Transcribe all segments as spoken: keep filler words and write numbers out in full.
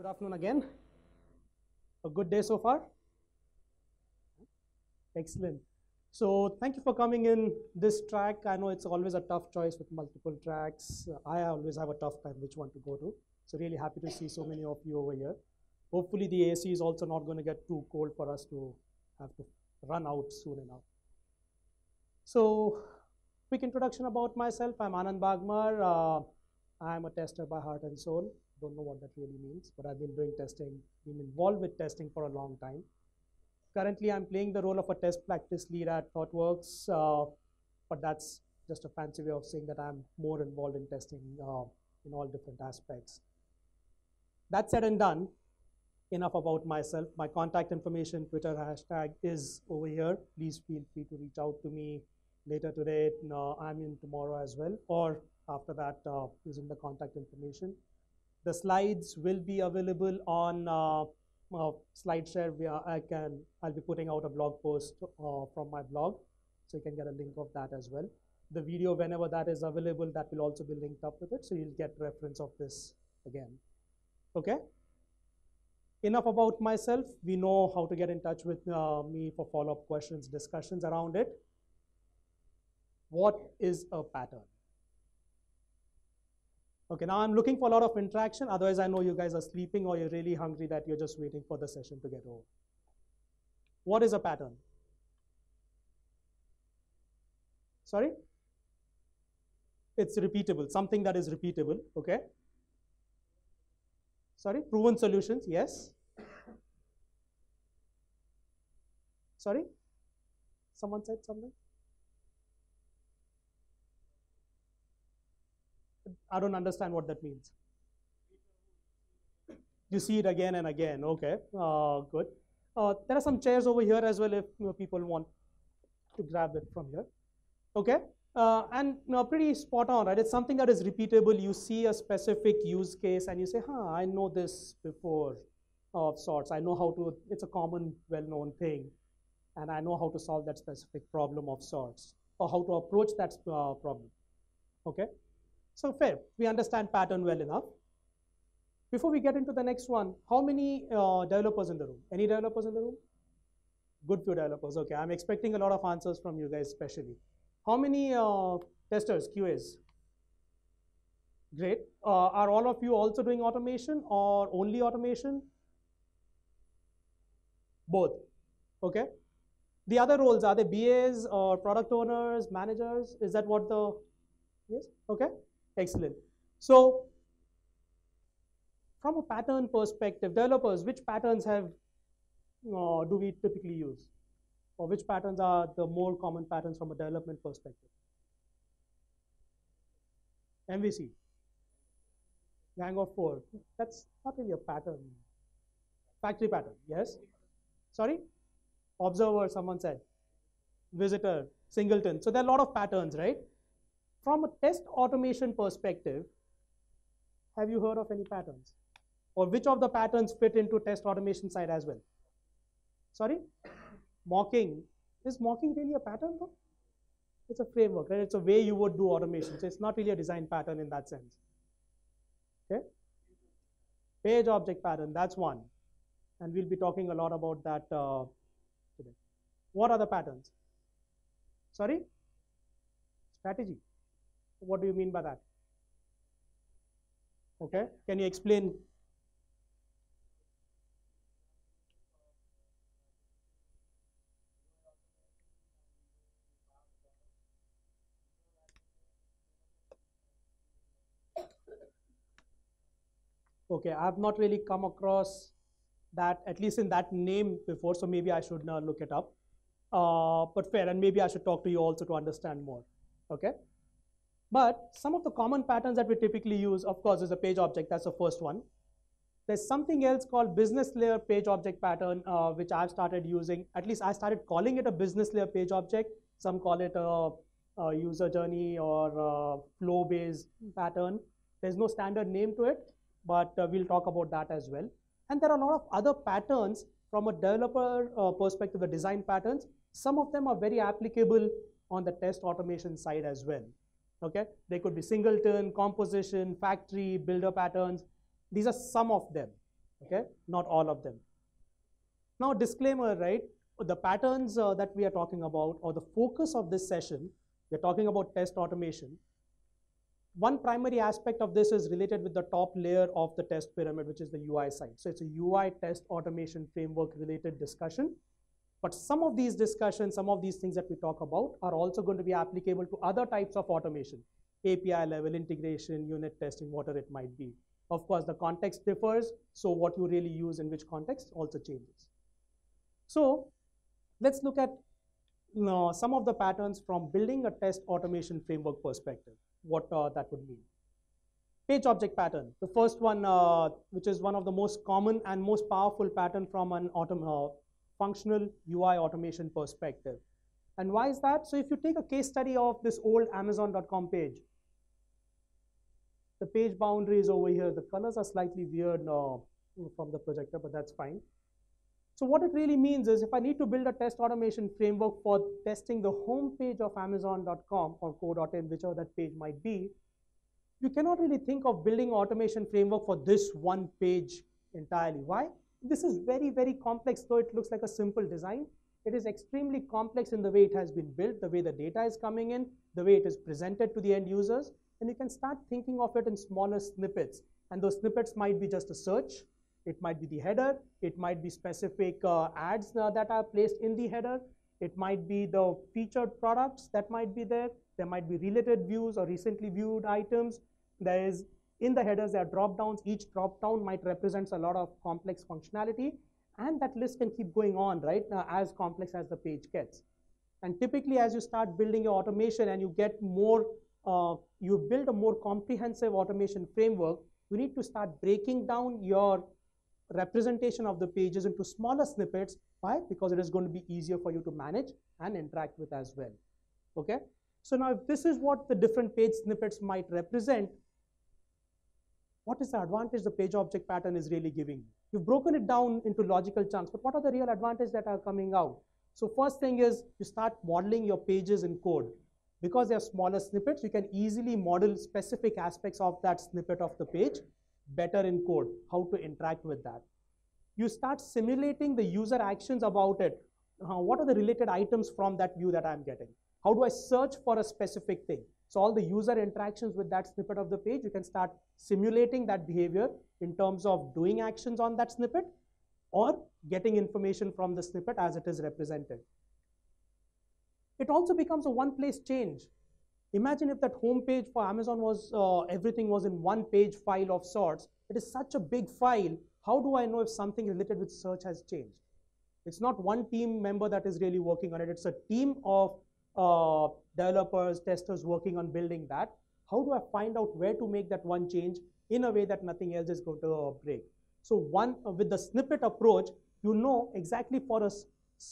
Good afternoon again. A good day so far? Excellent. So thank you for coming in this track. I know it's always a tough choice with multiple tracks. I always have a tough time which one to go to. So really happy to see so many of you over here. Hopefully the A C is also not going to get too cold for us to have to run out soon enough. So quick introduction about myself. I'm Anand Bagmar. Uh, I'm a tester by heart and soul. Don't know what that really means, but I've been doing testing, been involved with testing for a long time. Currently, I'm playing the role of a test practice lead at ThoughtWorks, uh, but that's just a fancy way of saying that I'm more involved in testing uh, in all different aspects. That said and done, enough about myself. My contact information, Twitter hashtag is over here. Please feel free to reach out to me later today. No, I'm in tomorrow as well, or after that uh, using the contact information. The slides will be available on uh, uh, SlideShare. We are, I can, I'll be putting out a blog post uh, from my blog, so you can get a link of that as well. The video, whenever that is available, that will also be linked up with it, so you'll get reference of this again. Okay? Enough about myself. We know how to get in touch with uh, me for follow-up questions, discussions around it. What is a pattern? Okay, now I'm looking for a lot of interaction. Otherwise, I know you guys are sleeping or you're really hungry that you're just waiting for the session to get over. What is a pattern? Sorry? It's repeatable, something that is repeatable, okay? Sorry, proven solutions, yes? Sorry? Someone said something? I don't understand what that means. You see it again and again. Okay, uh, good. Uh, there are some chairs over here as well if you know, people want to grab it from here. Okay, uh, and you know, pretty spot on, right? It's something that is repeatable. You see a specific use case and you say, huh, I know this before of sorts. I know how to, it's a common, well-known thing. And I know how to solve that specific problem of sorts or how to approach that uh, problem, okay? So fair, we understand pattern well enough. Before we get into the next one, how many uh, developers in the room? Any developers in the room? Good few developers, okay. I'm expecting a lot of answers from you guys especially. How many uh, testers, Q As? Great. Uh, are all of you also doing automation or only automation? Both, okay. The other roles, are they B As or product owners, managers? Is that what the, yes, okay. Excellent. So from a pattern perspective, developers, which patterns have uh, do we typically use? Or which patterns are the more common patterns from a development perspective? M V C, Gang of Four, that's not really a pattern. Factory Pattern, yes? Sorry? Observer, someone said. Visitor, Singleton. So there are a lot of patterns, right? From a test automation perspective, have you heard of any patterns? Or which of the patterns fit into test automation side as well? Sorry? Mocking. Is mocking really a pattern though? It's a framework, right? It's a way you would do automation. So it's not really a design pattern in that sense. Okay? Page Object Pattern, that's one. And we'll be talking a lot about that uh, today. What are the patterns? Sorry? Strategy. What do you mean by that? Okay, can you explain? Okay, I have not really come across that, at least in that name before, so maybe I should now look it up. Uh, but fair, and maybe I should talk to you also to understand more, okay? But some of the common patterns that we typically use, of course, is a page object. That's the first one. There's something else called business layer page object pattern, uh, which I've started using. At least I started calling it a business layer page object. Some call it a, a user journey or flow-based pattern. There's no standard name to it, but uh, we'll talk about that as well. And there are a lot of other patterns from a developer uh, perspective, the design patterns. Some of them are very applicable on the test automation side as well. Okay, they could be singleton, composition, factory, builder patterns. These are some of them. okay? Not all of them. Now, disclaimer, right? The patterns uh, that we are talking about, or the focus of this session, we're talking about test automation. One primary aspect of this is related with the top layer of the test pyramid, which is the U I side. So it's a U I test automation framework related discussion. But some of these discussions, some of these things that we talk about are also going to be applicable to other types of automation, A P I level integration, unit testing, whatever it might be. Of course, the context differs, so what you really use in which context also changes. So let's look at you know, some of the patterns from building a test automation framework perspective, what uh, that would mean. Page object pattern, the first one, uh, which is one of the most common and most powerful pattern from an autom- uh, functional U I automation perspective. And why is that? So if you take a case study of this old Amazon dot com page, the page boundary is over here. The colors are slightly weird now from the projector, but that's fine. So what it really means is if I need to build a test automation framework for testing the home page of Amazon dot com or co dot in, whichever that page might be, you cannot really think of building automation framework for this one page entirely. Why? This is very, very complex, though it looks like a simple design. It is extremely complex in the way it has been built, the way the data is coming in, the way it is presented to the end users. And you can start thinking of it in smaller snippets. And those snippets might be just a search. It might be the header. It might be specific uh, ads uh, that are placed in the header. It might be the featured products that might be there. There might be related views or recently viewed items. There is In the headers, there are drop-downs. Each drop-down might represents a lot of complex functionality. And that list can keep going on, right? Now, as complex as the page gets. And typically, as you start building your automation and you get more, uh, you build a more comprehensive automation framework, you need to start breaking down your representation of the pages into smaller snippets. Why? Because it is going to be easier for you to manage and interact with as well, okay? So now, if this is what the different page snippets might represent, what is the advantage the page object pattern is really giving you? You've broken it down into logical chunks, but what are the real advantages that are coming out? So first thing is you start modeling your pages in code. Because they are smaller snippets, you can easily model specific aspects of that snippet of the page better in code, how to interact with that. You start simulating the user actions about it. Uh, what are the related items from that view that I'm getting? How do I search for a specific thing? So all the user interactions with that snippet of the page, you can start simulating that behavior in terms of doing actions on that snippet or getting information from the snippet as it is represented. It also becomes a one-place change. Imagine if that home page for Amazon was, uh, everything was in one page file of sorts. It is such a big file. How do I know if something related with search has changed? It's not one team member that is really working on it. It's a team of Uh, developers, testers working on building that. How do I find out where to make that one change in a way that nothing else is going to break? So one uh, with the snippet approach, you know exactly for a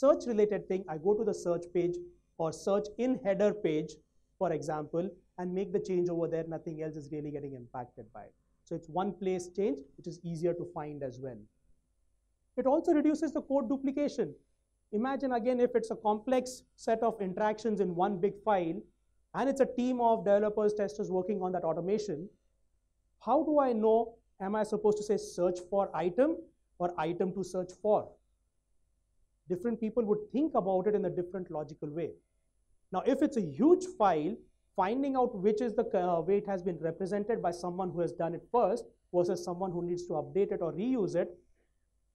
search-related thing, I go to the search page or search in header page, for example, and make the change over there. Nothing else is really getting impacted by it. So it's one place change, which is easier to find as well. It also reduces the code duplication. Imagine again if it's a complex set of interactions in one big file and it's a team of developers, testers working on that automation, how do I know, am I supposed to say search for item or item to search for? Different people would think about it in a different logical way. Now if it's a huge file, finding out which is the uh, way it has been represented by someone who has done it first versus someone who needs to update it or reuse it,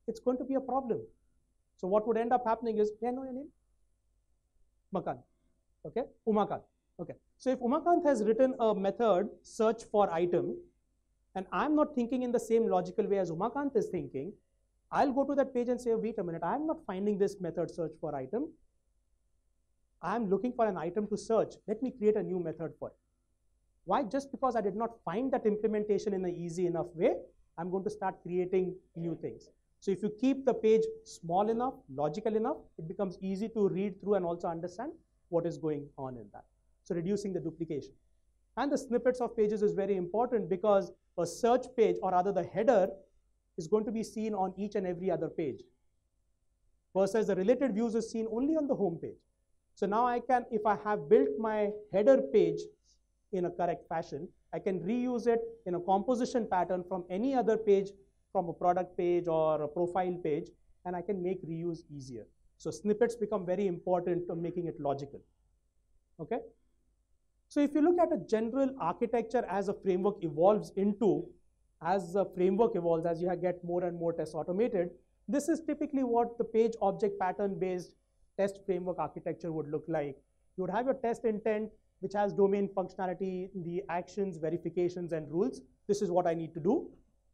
it's going to be a problem. So what would end up happening is, may I know your name? Makan, okay? Umakant, okay. So if Umakant has written a method, search for item, and I'm not thinking in the same logical way as Umakant is thinking, I'll go to that page and say, oh, wait a minute, I'm not finding this method search for item. I'm looking for an item to search. Let me create a new method for it. Why? Just because I did not find that implementation in an easy enough way, I'm going to start creating new things. So if you keep the page small enough, logical enough, it becomes easy to read through and also understand what is going on in that. So reducing the duplication. And the snippets of pages is very important because a search page, or rather the header, is going to be seen on each and every other page. Versus the related views is seen only on the home page. So now I can, if I have built my header page in a correct fashion, I can reuse it in a composition pattern from any other page from a product page or a profile page, and I can make reuse easier. So snippets become very important to making it logical. Okay? So if you look at a general architecture as a framework evolves into, as a framework evolves, as you get more and more tests automated, this is typically what the page object pattern based test framework architecture would look like. You would have your test intent, which has domain functionality, the actions, verifications, and rules. This is what I need to do.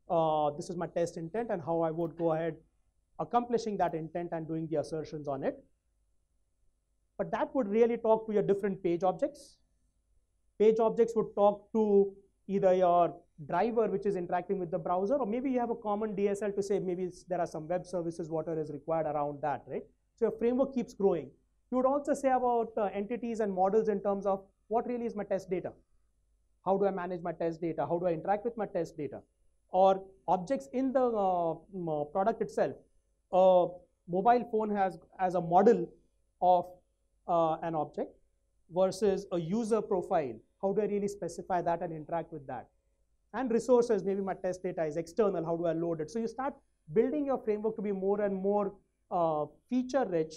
Uh, this is my test intent and how I would go ahead accomplishing that intent and doing the assertions on it. But that would really talk to your different page objects. Page objects would talk to either your driver, which is interacting with the browser, or maybe you have a common D S L to say maybe it's, there are some web services, whatever is required around that, right? So your framework keeps growing. You would also say about uh, entities and models in terms of what really is my test data? How do I manage my test data? How do I interact with my test data? Or objects in the uh, product itself. A mobile phone has as a model of uh, an object versus a user profile. How do I really specify that and interact with that? And resources, maybe my test data is external. How do I load it? So you start building your framework to be more and more uh, feature-rich.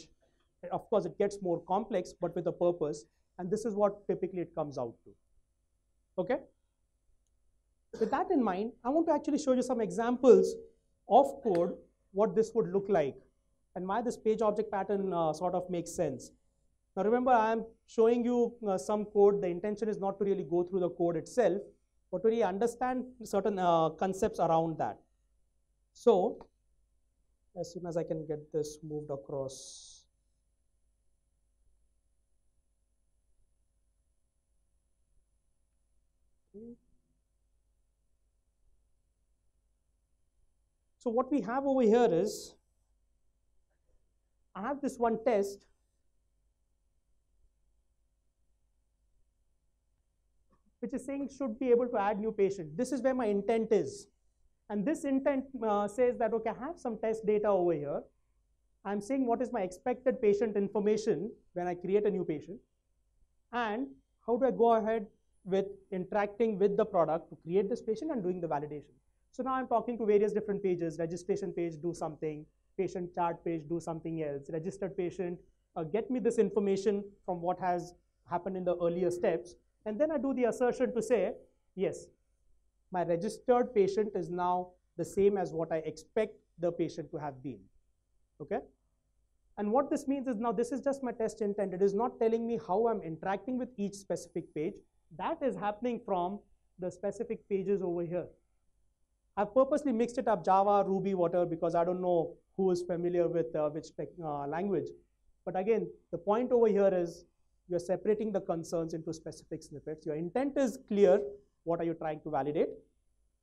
Of course, it gets more complex, but with a purpose. And this is what typically it comes out to. Okay? With that in mind, I want to actually show you some examples of code, what this would look like, and why this page object pattern uh, sort of makes sense. Now remember, I am showing you uh, some code. The intention is not to really go through the code itself, but to really understand certain uh, concepts around that. So as soon as I can get this moved across. So what we have over here is, I have this one test. Which is saying should be able to add new patient. This is where my intent is. And this intent uh, says that, okay, I have some test data over here. I'm saying what is my expected patient information when I create a new patient. And how do I go ahead with interacting with the product to create this patient and doing the validation. So now I'm talking to various different pages, registration page, do something, patient chart page, do something else, registered patient, uh, get me this information from what has happened in the earlier steps. And then I do the assertion to say, yes, my registered patient is now the same as what I expect the patient to have been, okay? And what this means is now this is just my test intent. It is not telling me how I'm interacting with each specific page. That is happening from the specific pages over here. I've purposely mixed it up, Java, Ruby, whatever, because I don't know who is familiar with uh, which tech, uh, language. But again, the point over here is you're separating the concerns into specific snippets. Your intent is clear. What are you trying to validate?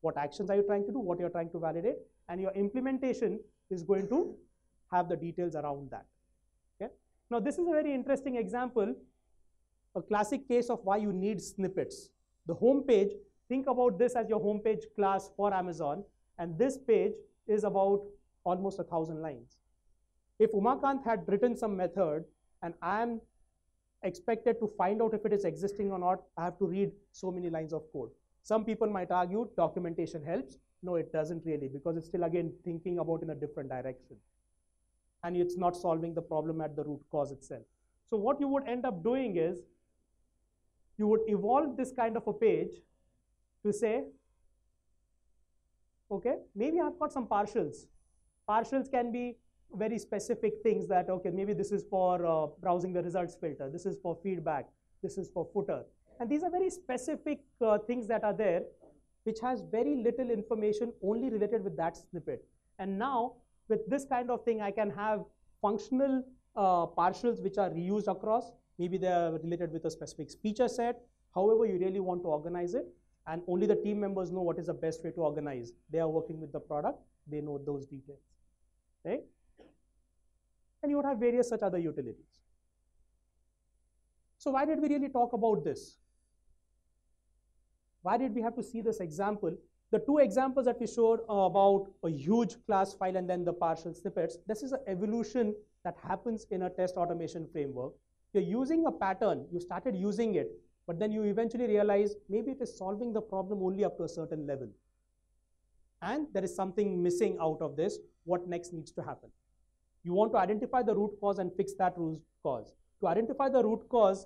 What actions are you trying to do? What you're trying to validate? And your implementation is going to have the details around that. Okay? Now, this is a very interesting example, a classic case of why you need snippets. The home page. Think about this as your homepage class for Amazon, and this page is about almost a thousand lines. If Umakant had written some method and I am expected to find out if it is existing or not, I have to read so many lines of code. Some people might argue documentation helps. No, it doesn't really, because it's still again thinking about in a different direction. And it's not solving the problem at the root cause itself. So what you would end up doing is you would evolve this kind of a page to say, okay, maybe I've got some partials. Partials can be very specific things that, okay, maybe this is for uh, browsing the results filter, this is for feedback, this is for footer. And these are very specific uh, things that are there, which has very little information only related with that snippet. And now, with this kind of thing, I can have functional uh, partials which are reused across. Maybe they're related with a specific feature set, however you really want to organize it. And only the team members know what is the best way to organize. They are working with the product. They know those details, right? And you would have various such other utilities. So why did we really talk about this? Why did we have to see this example? The two examples that we showed about a huge class file and then the partial snippets, this is an evolution that happens in a test automation framework. You're using a pattern. You started using it. But then you eventually realize maybe it is solving the problem only up to a certain level. and there is something missing out of this, what next needs to happen? You want to identify the root cause and fix that root cause. To identify the root cause,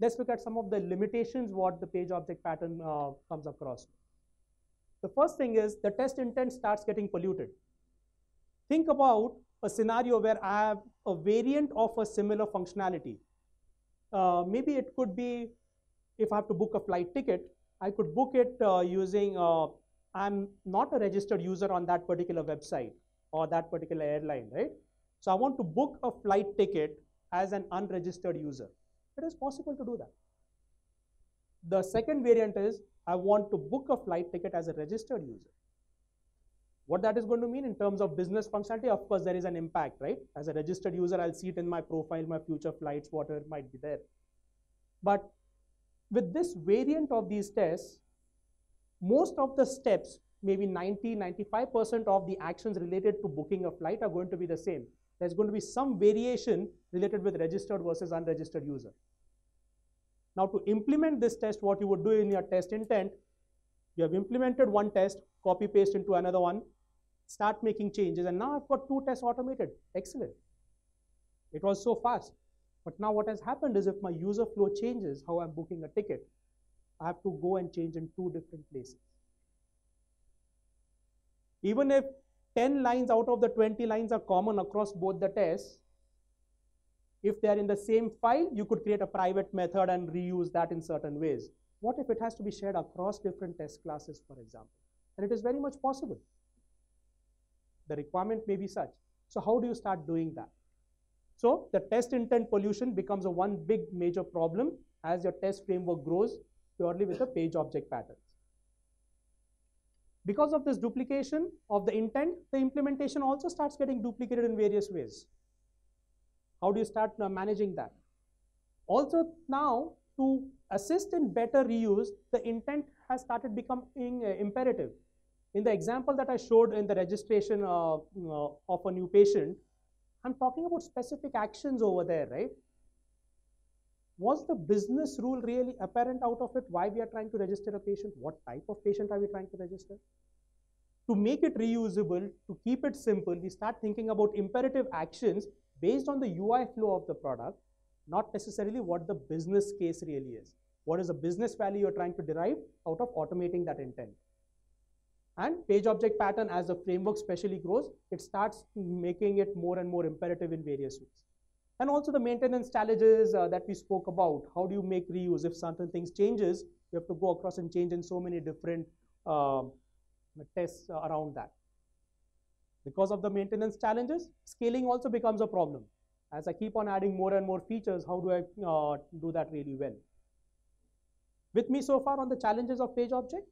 let's look at some of the limitations what the page object pattern uh, comes across. The first thing is the test intent starts getting polluted. Think about a scenario where I have a variant of a similar functionality. Uh, maybe it could be, if I have to book a flight ticket, I could book it uh, using, uh, I'm not a registered user on that particular website or that particular airline, right? So I want to book a flight ticket as an unregistered user. It is possible to do that. The second variant is, I want to book a flight ticket as a registered user. What that is going to mean in terms of business functionality, of course, there is an impact, right? As a registered user, I'll see it in my profile, my future flights, whatever might be there. But with this variant of these tests, most of the steps, maybe ninety, ninety-five percent of the actions related to booking a flight are going to be the same. There's going to be some variation related with registered versus unregistered user. Now to implement this test, what you would do in your test intent, you have implemented one test, copy paste into another one, start making changes, and now I've got two tests automated. Excellent. It was so fast. But now what has happened is if my user flow changes, how I'm booking a ticket, I have to go and change in two different places. Even if ten lines out of the twenty lines are common across both the tests, if they are in the same file, you could create a private method and reuse that in certain ways. What if it has to be shared across different test classes, for example? And it is very much possible. The requirement may be such. So how do you start doing that? So the test intent pollution becomes a one big major problem as your test framework grows purely with the page object patterns. Because of this duplication of the intent, the implementation also starts getting duplicated in various ways. How do you start managing that? Also now, to assist in better reuse, the intent has started becoming uh, imperative. In the example that I showed in the registration uh, uh, of a new patient, I'm talking about specific actions over there, right? Was the business rule really apparent out of it? Why we are trying to register a patient? What type of patient are we trying to register? To make it reusable, to keep it simple, we start thinking about imperative actions based on the U I flow of the product, not necessarily what the business case really is. What is the business value you're trying to derive out of automating that intent? And page object pattern, as the framework specially grows, it starts making it more and more imperative in various ways. And also the maintenance challenges uh, that we spoke about. How do you make reuse? If certain things changes, you have to go across and change in so many different uh, tests around that. Because of the maintenance challenges, scaling also becomes a problem. As I keep on adding more and more features, how do I uh, do that really well? With me so far on the challenges of page object?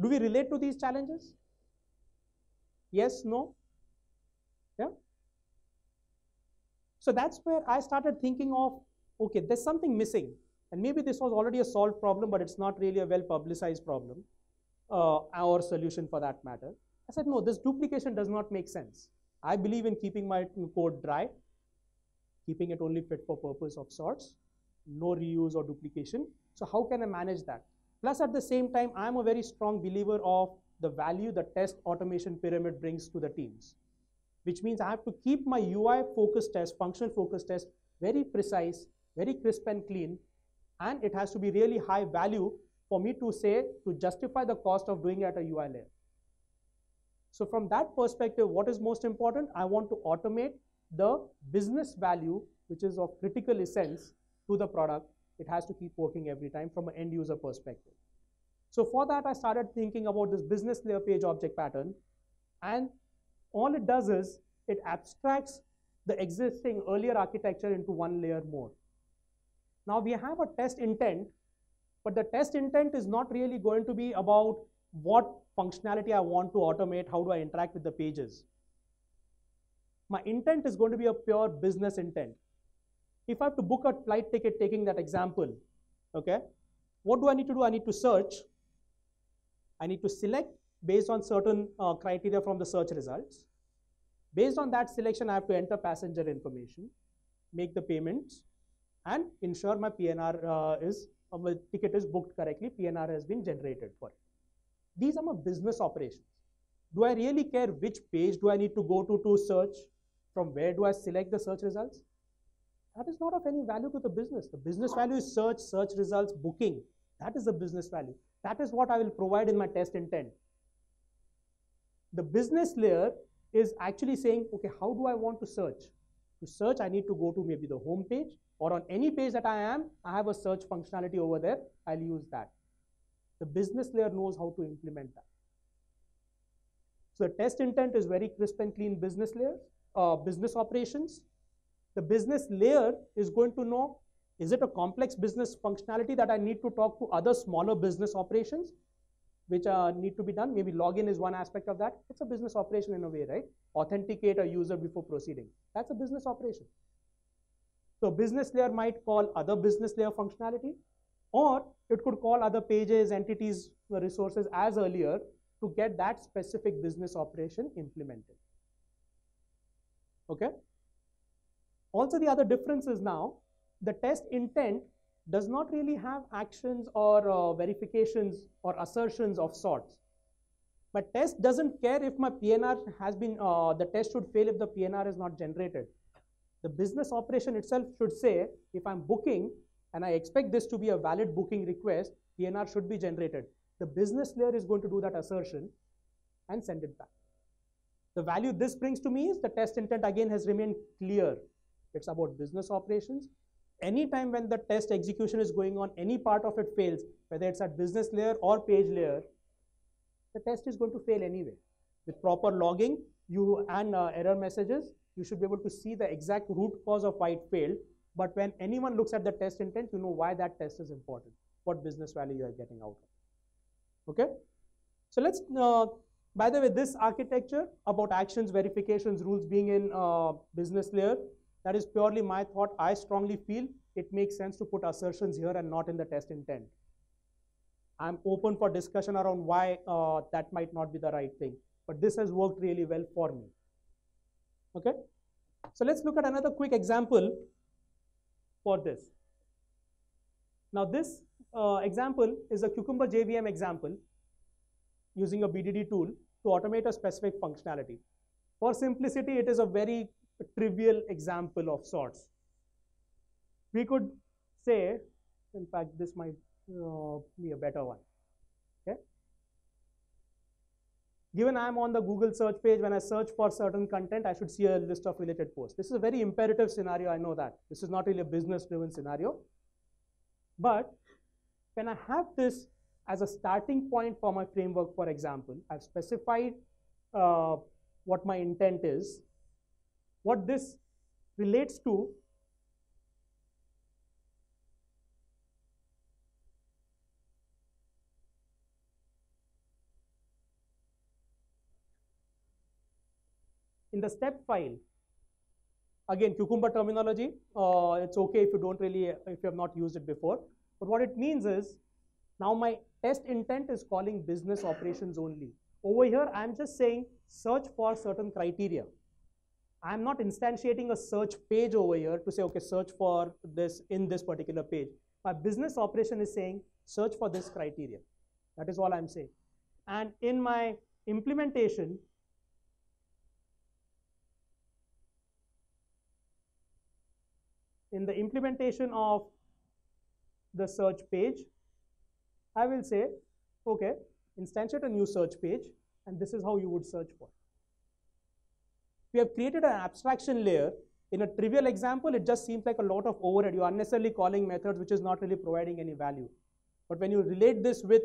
Do we relate to these challenges? Yes, no? Yeah? So that's where I started thinking of, okay, there's something missing. And maybe this was already a solved problem, but it's not really a well-publicized problem, uh, or solution for that matter. I said, no, this duplication does not make sense. I believe in keeping my code dry, keeping it only fit for purpose of sorts, no reuse or duplication. So how can I manage that? Plus, at the same time, I'm a very strong believer of the value the test automation pyramid brings to the teams, which means I have to keep my U I-focused test, functional-focused test, very precise, very crisp and clean, and it has to be really high value for me to say, to justify the cost of doing it at a U I layer. So from that perspective, what is most important? I want to automate the business value, which is of critical essence to the product. It has to keep working every time from an end user perspective. So for that, I started thinking about this business layer page object pattern. And all it does is it abstracts the existing earlier architecture into one layer more. Now we have a test intent, but the test intent is not really going to be about what functionality I want to automate, how do I interact with the pages. My intent is going to be a pure business intent. If I have to book a flight ticket, taking that example, okay, what do I need to do? I need to search. I need to select based on certain uh, criteria from the search results. Based on that selection, I have to enter passenger information, make the payments, and ensure my P N R uh, is, uh, my ticket is booked correctly, P N R has been generated for it. These are my business operations. Do I really care which page do I need to go to to search? From where do I select the search results? That is not of any value to the business. The business value is search, search results, booking. That is the business value. That is what I will provide in my test intent. The business layer is actually saying, okay, how do I want to search? To search, I need to go to maybe the home page, or on any page that I am, I have a search functionality over there, I'll use that. The business layer knows how to implement that. So the test intent is very crisp and clean business layer, uh, business operations. The business layer is going to know, is it a complex business functionality that I need to talk to other smaller business operations, which uh, need to be done? Maybe login is one aspect of that. It's a business operation in a way, right? Authenticate a user before proceeding. That's a business operation. So business layer might call other business layer functionality, or it could call other pages, entities, resources as earlier to get that specific business operation implemented. Okay? Also, the other difference is now the test intent does not really have actions or uh, verifications or assertions of sorts. But test doesn't care if my P N R has been, uh, the test should fail if the P N R is not generated. The business operation itself should say, if I'm booking and I expect this to be a valid booking request, P N R should be generated. The business layer is going to do that assertion and send it back. The value this brings to me is the test intent again has remained clear. It's about business operations. Anytime when the test execution is going on, any part of it fails, whether it's at business layer or page layer, the test is going to fail anyway. With proper logging you and uh, error messages, you should be able to see the exact root cause of why it failed. But when anyone looks at the test intent, you know why that test is important, what business value you are getting out of. Okay? So let's, uh, by the way, this architecture about actions, verifications, rules being in uh, business layer, that is purely my thought. I strongly feel it makes sense to put assertions here and not in the test intent. I'm open for discussion around why uh, that might not be the right thing, but this has worked really well for me. Okay? So let's look at another quick example for this. Now this uh, example is a Cucumber J V M example using a B D D tool to automate a specific functionality. For simplicity, it is a very A trivial example of sorts. We could say, in fact, this might uh, be a better one. Okay? Given I'm on the Google search page, when I search for certain content, I should see a list of related posts. This is a very imperative scenario, I know that. This is not really a business-driven scenario. But when I have this as a starting point for my framework, for example, I've specified uh, what my intent is. What this relates to in the step file, again, Cucumber terminology, uh, it's okay if you don't really, if you have not used it before. But what it means is, now my test intent is calling business operations only. Over here, I'm just saying search for certain criteria. I'm not instantiating a search page over here to say, okay, search for this in this particular page. My business operation is saying, search for this criteria. That is all I'm saying. And in my implementation, in the implementation of the search page, I will say, okay, instantiate a new search page, and this is how you would search for. We have created an abstraction layer. In a trivial example, it just seems like a lot of overhead. You're unnecessarily calling methods which is not really providing any value. But when you relate this with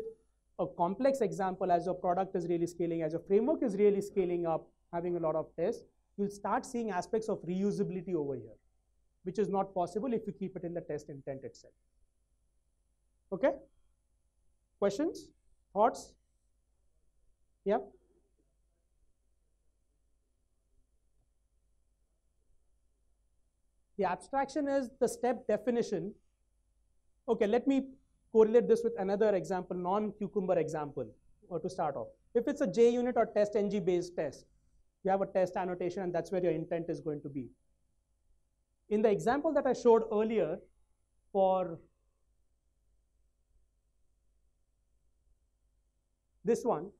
a complex example, as your product is really scaling, as your framework is really scaling up, having a lot of tests, you'll start seeing aspects of reusability over here, which is not possible if you keep it in the test intent itself. Okay? Questions? Thoughts? Yeah? The abstraction is the step definition. Okay, let me correlate this with another example, non-Cucumber example, or to start off. If it's a JUnit or TestNG based test, you have a test annotation and that's where your intent is going to be. In the example that I showed earlier for this one,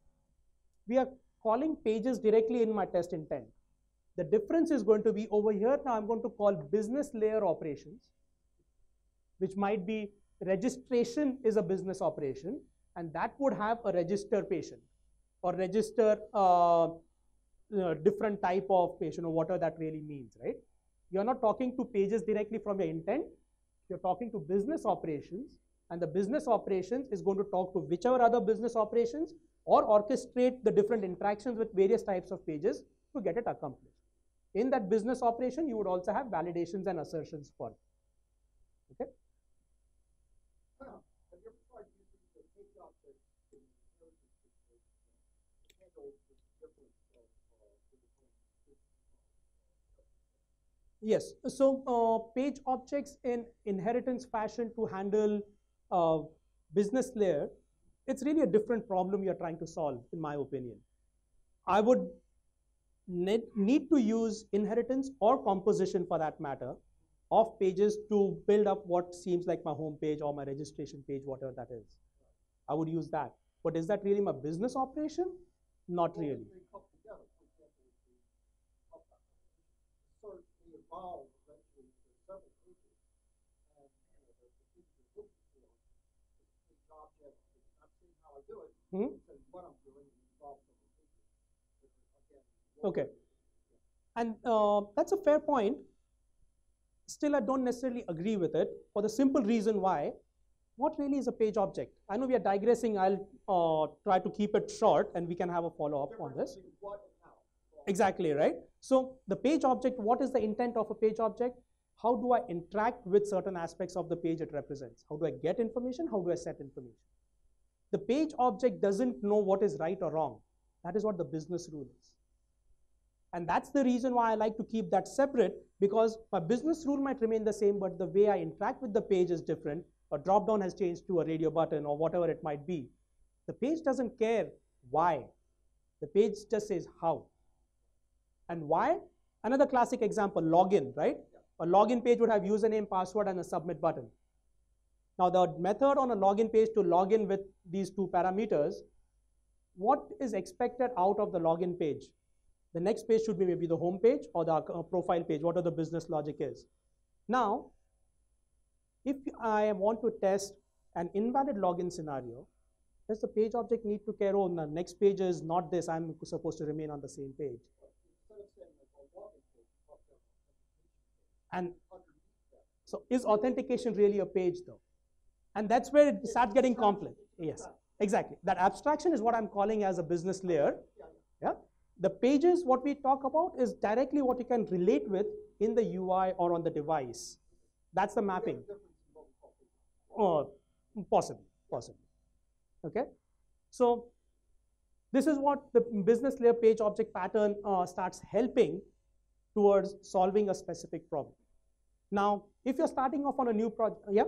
we are calling pages directly in my test intent. The difference is going to be over here. Now I'm going to call business layer operations, which might be registration is a business operation, and that would have a register patient or register uh, you know, different type of patient or whatever that really means, right? You're not talking to pages directly from your intent. You're talking to business operations, and the business operations is going to talk to whichever other business operations or orchestrate the different interactions with various types of pages to get it accomplished. In that business operation, you would also have validations and assertions for it. Okay? Yes, so uh, page objects in inheritance fashion to handle uh, business layer, it's really a different problem you're trying to solve, in my opinion. I would ne need to use inheritance or composition for that matter of pages to build up what seems like my home page or my registration page, whatever that is. I would use that. But is that really my business operation? Not really. Mm-hmm. Okay, and uh, that's a fair point. Still, I don't necessarily agree with it for the simple reason why. What really is a page object? I know we are digressing. I'll uh, try to keep it short, and we can have a follow-up on this. Exactly, right? So the page object, what is the intent of a page object? How do I interact with certain aspects of the page it represents? How do I get information? How do I set information? The page object doesn't know what is right or wrong. That is what the business rule is. And that's the reason why I like to keep that separate, because my business rule might remain the same, but the way I interact with the page is different. A drop-down has changed to a radio button or whatever it might be. The page doesn't care why. The page just says how. And why? Another classic example, login, right? Yeah. A login page would have username, password, and a submit button. Now, the method on a login page to log in with these two parameters, what is expected out of the login page? The next page should be maybe the home page or the profile page, whatever the business logic is. Now, if I want to test an invalid login scenario, does the page object need to care, oh, the next page is not this, I'm supposed to remain on the same page? And so is authentication really a page though? And that's where it starts getting complex. Yes, exactly. That abstraction is what I'm calling as a business layer. Yeah. The pages, what we talk about is directly what you can relate with in the U I or on the device. That's the mapping. Or possibly, possibly. Okay. So this is what the business layer page object pattern uh, starts helping towards solving a specific problem. Now, if you're starting off on a new project, yeah?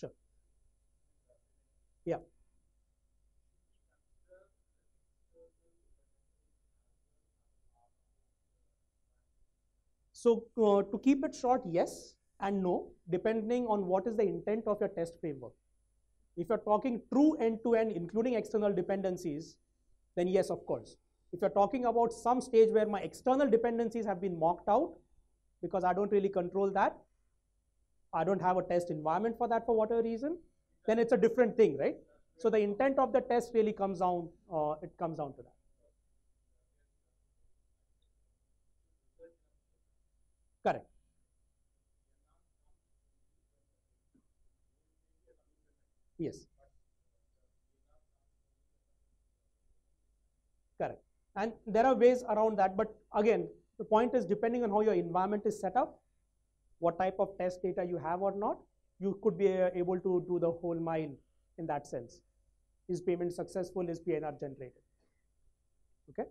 Sure. Yeah. So uh, to keep it short, yes and no, depending on what is the intent of your test framework. If you're talking true end-to-end, including external dependencies, then yes, of course. If you're talking about some stage where my external dependencies have been mocked out, because I don't really control that, I don't have a test environment for that for whatever reason, then it's a different thing, right? So the intent of the test really comes down, uh, it comes down to that. Correct. Yes. Correct. And there are ways around that, but again, the point is depending on how your environment is set up, what type of test data you have or not, you could be able to do the whole mile in that sense. Is payment successful? Is P N R generated? Okay.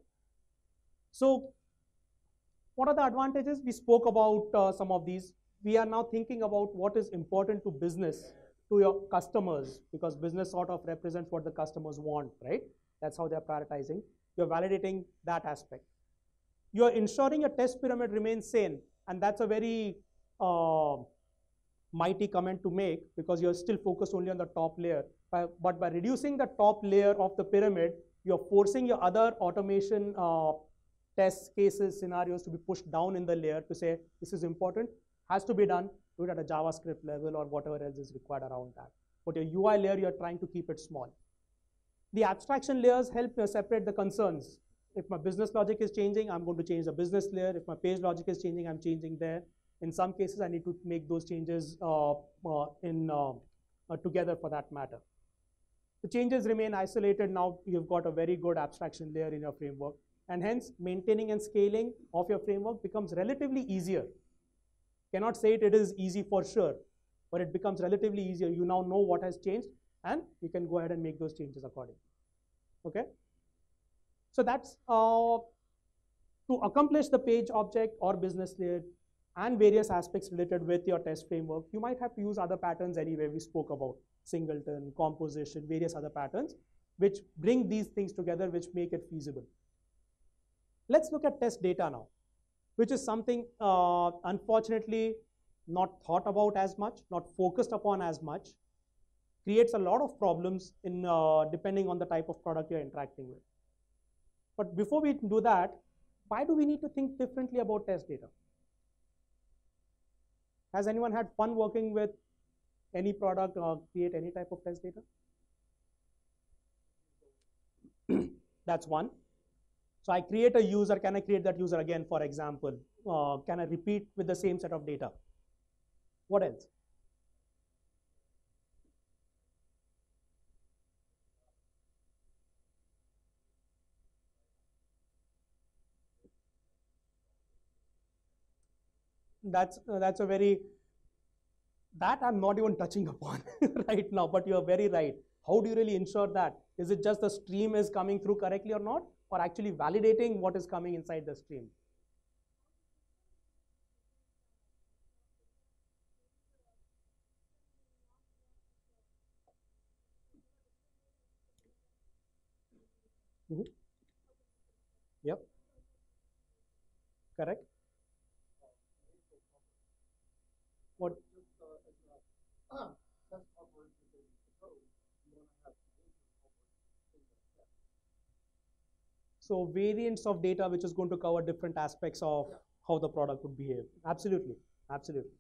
So, what are the advantages? We spoke about uh, some of these. We are now thinking about what is important to business to your customers, because business sort of represents what the customers want, right? That's how they're prioritizing. You're validating that aspect. You're ensuring your test pyramid remains sane, and that's a very uh, mighty comment to make, because you're still focused only on the top layer. By, but by reducing the top layer of the pyramid, you're forcing your other automation uh, test cases, scenarios to be pushed down in the layer to say, this is important, has to be done, do it at a JavaScript level or whatever else is required around that. But your U I layer, you're trying to keep it small. The abstraction layers help you separate the concerns. If my business logic is changing, I'm going to change the business layer. If my page logic is changing, I'm changing there. In some cases, I need to make those changes uh, uh, in, uh, uh, together for that matter. The changes remain isolated. Now you've got a very good abstraction layer in your framework. And hence, maintaining and scaling of your framework becomes relatively easier. Cannot say it, it is easy for sure, but it becomes relatively easier. You now know what has changed, and you can go ahead and make those changes accordingly. Okay? So that's uh, to accomplish the page object or business layer and various aspects related with your test framework. You might have to use other patterns anyway. We spoke about singleton, composition, various other patterns, which bring these things together, which make it feasible. Let's look at test data now, which is something uh, unfortunately not thought about as much, not focused upon as much, creates a lot of problems in uh, depending on the type of product you're interacting with. But before we do that, why do we need to think differently about test data? Has anyone had fun working with any product or create any type of test data? That's one. So I create a user, can I create that user again, for example? Uh, can I repeat with the same set of data? What else? That's, uh, that's a very, that I'm not even touching upon right now, but you're very right. How do you really ensure that? Is it just the stream is coming through correctly or not, or actually validating what is coming inside the stream? Mm-hmm. Yep. Correct. What? So variants of data, which is going to cover different aspects of yeah. how the product would behave. Absolutely, absolutely.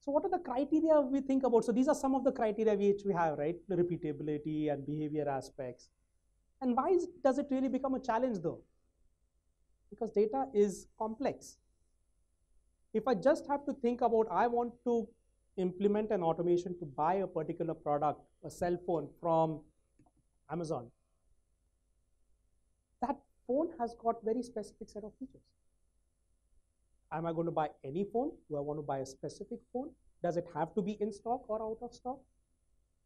So what are the criteria we think about? So these are some of the criteria which we have, right? The repeatability and behavior aspects. And why is, does it really become a challenge though? Because data is complex. If I just have to think about, I want to implement an automation to buy a particular product, a cell phone from Amazon. That phone has got very specific set of features. Am I going to buy any phone? Do I want to buy a specific phone? Does it have to be in stock or out of stock?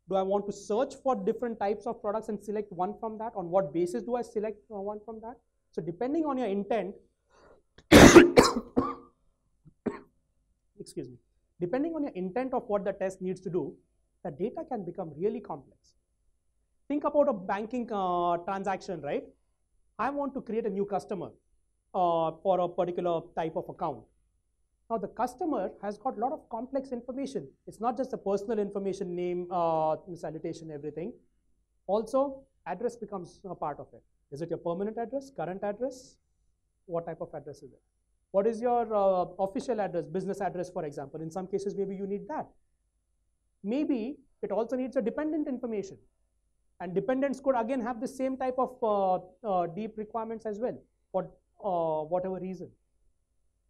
Do I want to search for different types of products and select one from that? On what basis do I select one from that? So depending on your intent, excuse me, depending on your intent of what the test needs to do, the data can become really complex. Think about a banking uh, transaction, right? I want to create a new customer uh, for a particular type of account. Now the customer has got a lot of complex information. It's not just the personal information, name, uh, salutation, everything. Also, address becomes a part of it. Is it your permanent address, current address? What type of address is it? What is your uh, official address, business address, for example? In some cases, maybe you need that. Maybe it also needs a dependent information. And dependents could again have the same type of uh, uh, deep requirements as well for uh, whatever reason.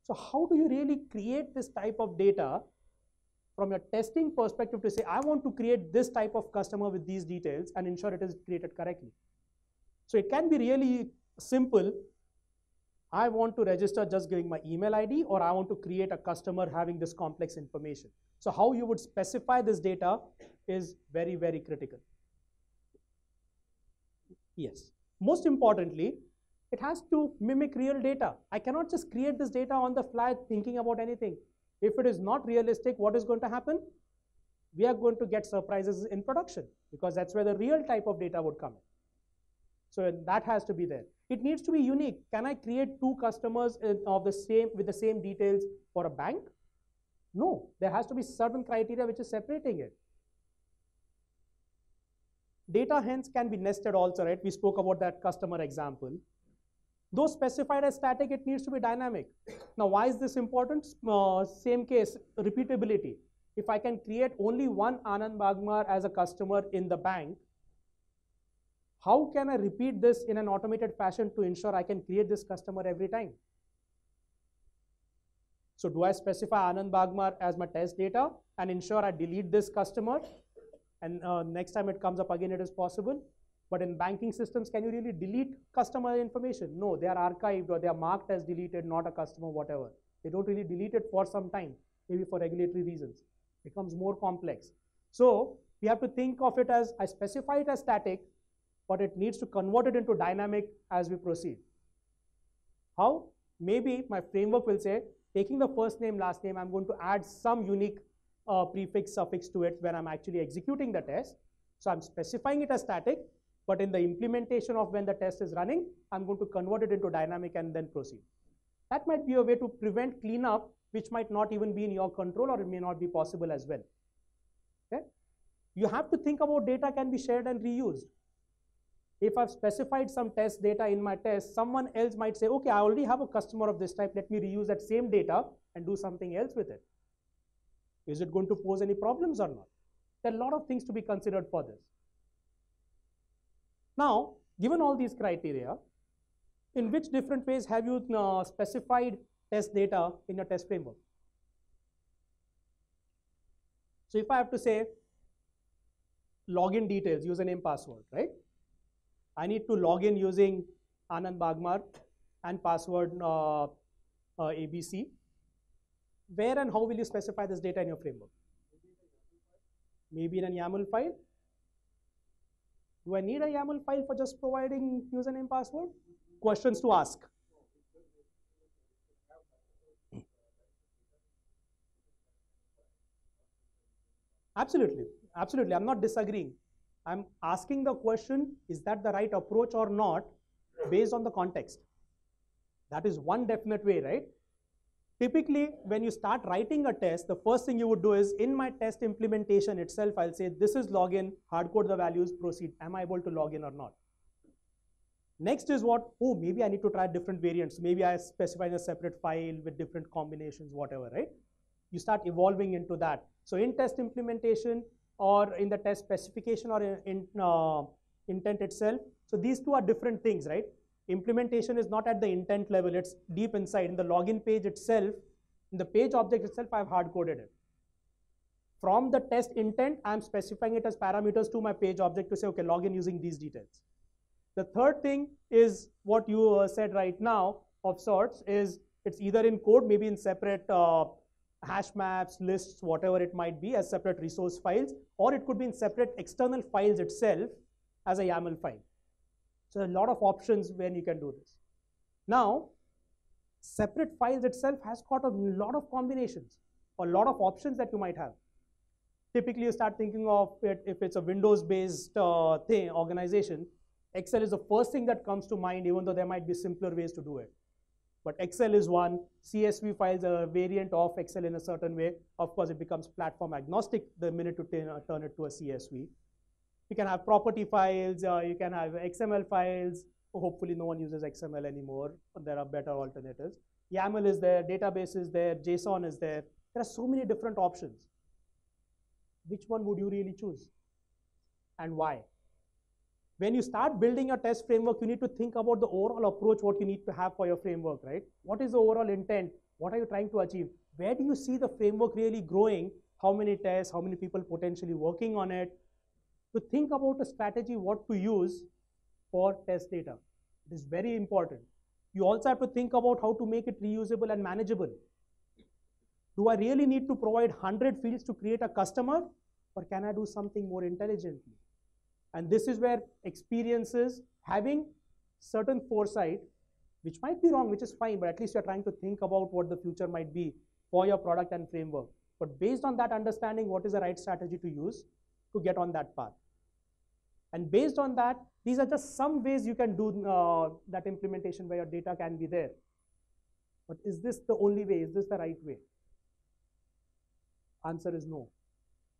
So how do you really create this type of data from your testing perspective to say, I want to create this type of customer with these details and ensure it is created correctly? So it can be really simple. I want to register just giving my email I D, or I want to create a customer having this complex information. So how you would specify this data is very, very critical. Yes. Most importantly, it has to mimic real data. I cannot just create this data on the fly thinking about anything. If it is not realistic, what is going to happen? We are going to get surprises in production, because that's where the real type of data would come in. So that has to be there. It needs to be unique. Can I create two customers of the same with the same details for a bank? No, there has to be certain criteria which is separating it. Data hence can be nested also, right? We spoke about that customer example. Though specified as static, it needs to be dynamic. Now, why is this important? Uh, same case, repeatability. If I can create only one Anand Bagmar as a customer in the bank, how can I repeat this in an automated fashion to ensure I can create this customer every time? So do I specify Anand Bagmar as my test data and ensure I delete this customer? And uh, next time it comes up again, it is possible. But in banking systems, can you really delete customer information? No, they are archived or they are marked as deleted, not a customer, whatever. They don't really delete it for some time, maybe for regulatory reasons. It becomes more complex. So we have to think of it as, I specify it as static, but it needs to convert it into dynamic as we proceed. How? Maybe my framework will say, taking the first name, last name, I'm going to add some unique uh, prefix, suffix to it when I'm actually executing the test. So I'm specifying it as static, but in the implementation of when the test is running, I'm going to convert it into dynamic and then proceed. That might be a way to prevent cleanup, which might not even be in your control, or it may not be possible as well. Okay? You have to think about data can be shared and reused. If I've specified some test data in my test, someone else might say, okay, I already have a customer of this type, let me reuse that same data and do something else with it. Is it going to pose any problems or not? There are a lot of things to be considered for this. Now, given all these criteria, in which different ways have you uh, specified test data in your test framework? So if I have to say, login details, username, password, right? I need to log in using Anand Bagmar and password uh, uh, A B C. Where and how will you specify this data in your framework? Maybe in a YAML file. Do I need a YAML file for just providing username, password? Questions to ask. Absolutely, absolutely. I'm not disagreeing. I'm asking the question, is that the right approach or not, based on the context? That is one definite way, right? Typically, when you start writing a test, the first thing you would do is, in my test implementation itself, I'll say, this is login, hardcode the values, proceed. Am I able to log in or not? Next is what? Oh, maybe I need to try different variants. Maybe I specify a separate file with different combinations, whatever, right? You start evolving into that. So in test implementation, or in the test specification, or in, in uh, intent itself. So these two are different things, right? Implementation is not at the intent level, it's deep inside. In the login page itself, in the page object itself, I've hard-coded it. From the test intent, I'm specifying it as parameters to my page object to say, okay, login using these details. The third thing is what you uh, said right now of sorts is, it's either in code, maybe in separate uh, hash maps, lists, whatever it might be, as separate resource files, or it could be in separate external files itself as a YAML file. So a lot of options when you can do this. Now, separate files itself has got a lot of combinations, a lot of options that you might have. Typically, you start thinking of it if it's a Windows-based uh, thing, organization, Excel is the first thing that comes to mind, even though there might be simpler ways to do it. But Excel is one, C S V files are a variant of Excel in a certain way. Of course, it becomes platform agnostic the minute you turn it to a C S V. You can have property files, uh, you can have X M L files. Hopefully no one uses X M L anymore. There are better alternatives. YAML is there, database is there, JSON is there. There are so many different options. Which one would you really choose? And why? When you start building your test framework, you need to think about the overall approach, what you need to have for your framework, right? What is the overall intent? What are you trying to achieve? Where do you see the framework really growing? How many tests? How many people potentially working on it? To think about a strategy, what to use for test data. It is very important. You also have to think about how to make it reusable and manageable. Do I really need to provide one hundred fields to create a customer? Or can I do something more intelligently? And this is where experiences, having certain foresight, which might be wrong, which is fine, but at least you're trying to think about what the future might be for your product and framework. But based on that understanding, what is the right strategy to use to get on that path? And based on that, these are just some ways you can do uh, that implementation where your data can be there. But is this the only way? Is this the right way? Answer is no.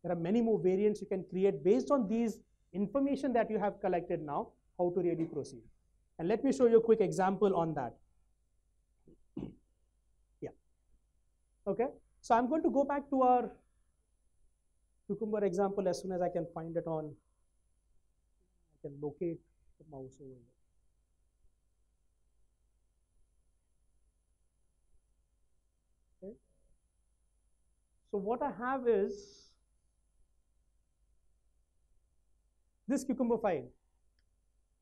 There are many more variants you can create based on these information that you have collected now, how to really proceed. And let me show you a quick example on that. Yeah. Okay. So I'm going to go back to our Cucumber example as soon as I can find it on. I can locate the mouse over here. So what I have is this Cucumber file.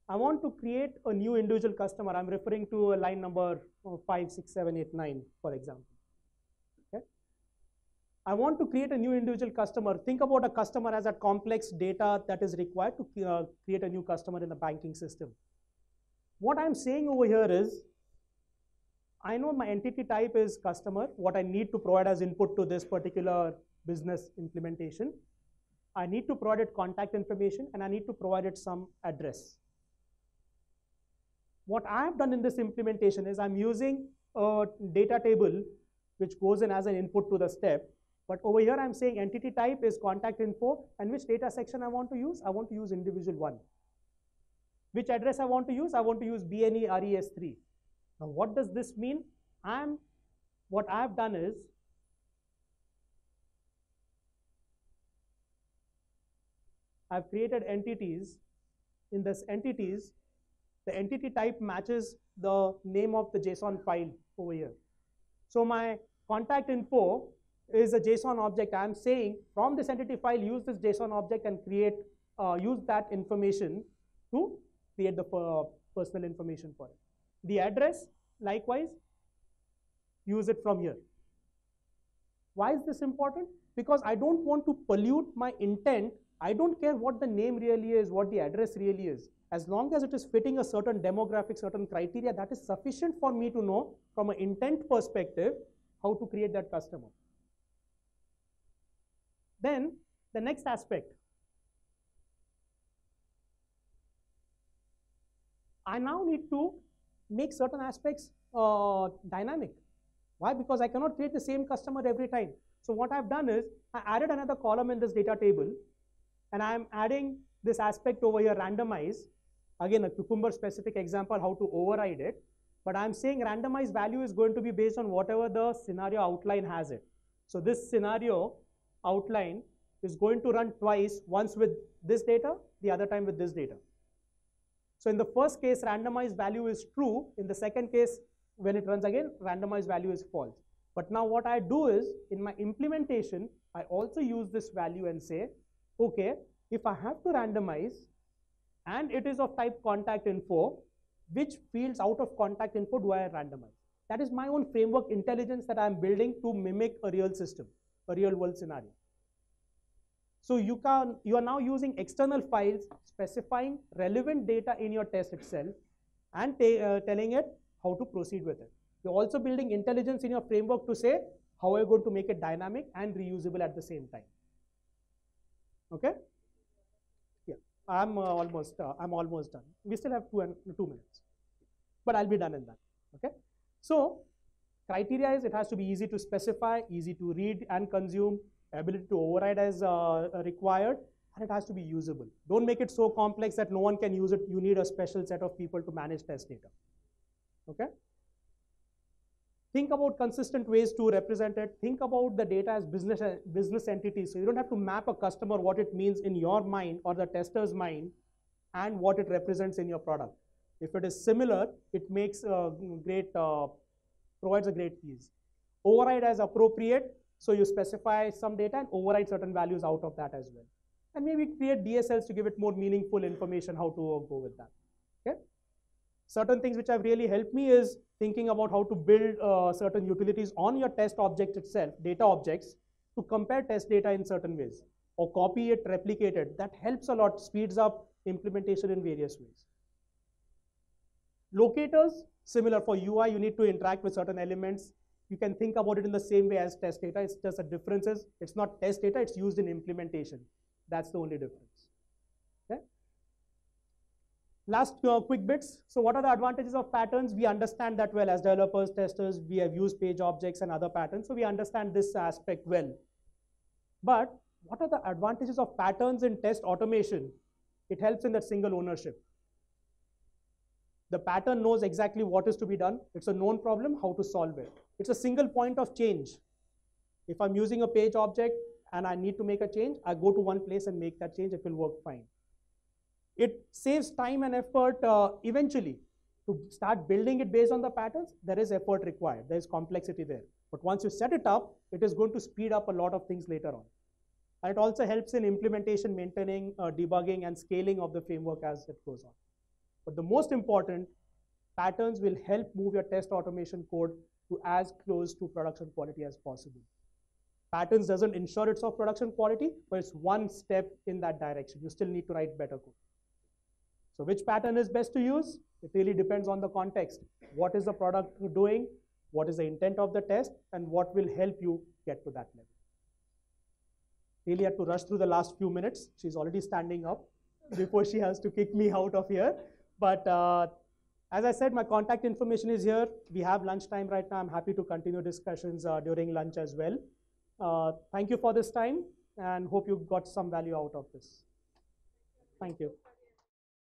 I want to create a new individual customer. I'm referring to a line number five, six, seven, eight, nine, for example. Okay? I want to create a new individual customer. Think about a customer as a complex data that is required to uh, create a new customer in the banking system. What I'm saying over here is, I know my entity type is customer. What I need to provide as input to this particular business implementation, I need to provide it contact information, and I need to provide it some address. What I have done in this implementation is I'm using a data table which goes in as an input to the step. But over here I'm saying entity type is contact info, and which data section I want to use? I want to use individual one. Which address I want to use? I want to use B N E R E S three. Now, what does this mean? I'm, what I've done is, I've created entities. In this entities, the entity type matches the name of the JSON file over here. So my contact info is a JSON object. I'm saying from this entity file, use this JSON object and create, uh, use that information to create the per personal information for it. The address, likewise, use it from here. Why is this important? Because I don't want to pollute my intent. I don't care what the name really is, what the address really is. As long as it is fitting a certain demographic, certain criteria, that is sufficient for me to know from an intent perspective how to create that customer. Then the next aspect. I now need to make certain aspects uh, dynamic. Why? Because I cannot create the same customer every time. So what I've done is I added another column in this data table, and I'm adding this aspect over here, randomize. Again, a Cucumber specific example, how to override it. But I'm saying randomize value is going to be based on whatever the scenario outline has it. So this scenario outline is going to run twice, once with this data, the other time with this data. So in the first case, randomized value is true. In the second case, when it runs again, randomized value is false. But now what I do is, in my implementation, I also use this value and say, okay, if I have to randomize, and it is of type contact info, which fields out of contact info do I randomize? That is my own framework intelligence that I'm building to mimic a real system, a real world scenario. So you can, you are now using external files specifying relevant data in your test itself and uh, telling it how to proceed with it. You're also building intelligence in your framework to say how are you going to make it dynamic and reusable at the same time. Okay? Yeah, I'm uh, almost uh, I'm almost done. We still have two and two minutes, but I'll be done in that. Okay? So criteria is it has to be easy to specify, easy to read and consume. Ability to override as uh, required, and it has to be usable. Don't make it so complex that no one can use it. You need a special set of people to manage test data. Okay? Think about consistent ways to represent it. Think about the data as business, business entities. So you don't have to map a customer what it means in your mind or the tester's mind and what it represents in your product. If it is similar, it makes a great, uh, provides a great ease. Override as appropriate. So you specify some data and override certain values out of that as well. And maybe create D S Ls to give it more meaningful information how to go with that. Okay? Certain things which have really helped me is thinking about how to build uh, certain utilities on your test object itself, data objects, to compare test data in certain ways, or copy it, replicate it. That helps a lot, speeds up implementation in various ways. Locators, similar for U I, you need to interact with certain elements. You can think about it in the same way as test data. It's just a difference is it's not test data, it's used in implementation. That's the only difference. Okay? Last uh, quick bits. So what are the advantages of patterns? We understand that well as developers, testers. We have used page objects and other patterns, so we understand this aspect well. But what are the advantages of patterns in test automation? It helps in that single ownership. The pattern knows exactly what is to be done. It's a known problem, how to solve it. It's a single point of change. If I'm using a page object and I need to make a change, I go to one place and make that change, it will work fine. It saves time and effort uh, eventually. To start building it based on the patterns, there is effort required, there is complexity there. But once you set it up, it is going to speed up a lot of things later on. And it also helps in implementation, maintaining, uh, debugging, and scaling of the framework as it goes on. But the most important, patterns will help move your test automation code to as close to production quality as possible. Patterns doesn't ensure it's of production quality, but it's one step in that direction. You still need to write better code. So which pattern is best to use? It really depends on the context. What is the product doing? What is the intent of the test? And what will help you get to that level? Really had to rush through the last few minutes. She's already standing up before she has to kick me out of here. But uh, as I said, my contact information is here. We have lunchtime right now. I'm happy to continue discussions uh, during lunch as well. Uh, thank you for this time and hope you got some value out of this. Thank you.